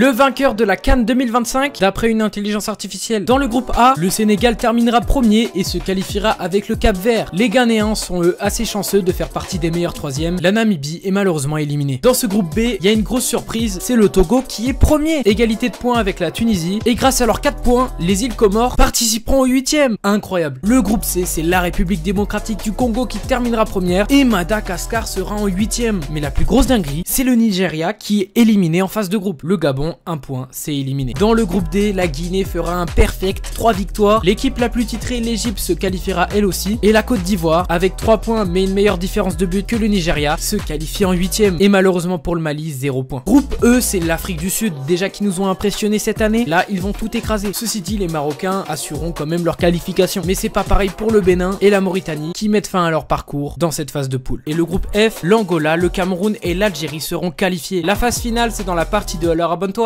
le vainqueur de la CAN 2025. D'après une intelligence artificielle, dans le groupe A, le Sénégal terminera premier et se qualifiera avec le Cap Vert. Les Ghanéens sont eux assez chanceux de faire partie des meilleurs troisièmes. La Namibie est malheureusement éliminée. Dans ce groupe B, il y a une grosse surprise, c'est le Togo qui est premier. Égalité de points avec la Tunisie et grâce à leurs 4 points, les îles Comores participeront au 8e. Incroyable. Le groupe C, c'est la République démocratique du Congo qui terminera première et Madagascar sera en 8e. Mais la plus grosse dinguerie, c'est le Nigeria qui est éliminé en phase de groupe. Le Gabon, 1 point, c'est éliminé. Dans le groupe D, la Guinée fera un perfect, 3 victoires. L'équipe la plus titrée, l'Égypte, se qualifiera elle aussi. Et la Côte d'Ivoire, avec 3 points mais une meilleure différence de but que le Nigeria, se qualifie en 8e. Et malheureusement pour le Mali, 0 point. Groupe E, c'est l'Afrique du Sud, déjà qui nous ont impressionnés cette année. Là, ils vont tout écraser. Ceci dit, les Marocains assureront quand même leur qualification. Mais c'est pas pareil pour le Bénin et la Mauritanie qui mettent fin à leur parcours dans cette phase de poule. Et le groupe F, l'Angola, le Cameroun et l'Algérie seront qualifiés. La phase finale, c'est dans la partie 2. Alors abonne-toi.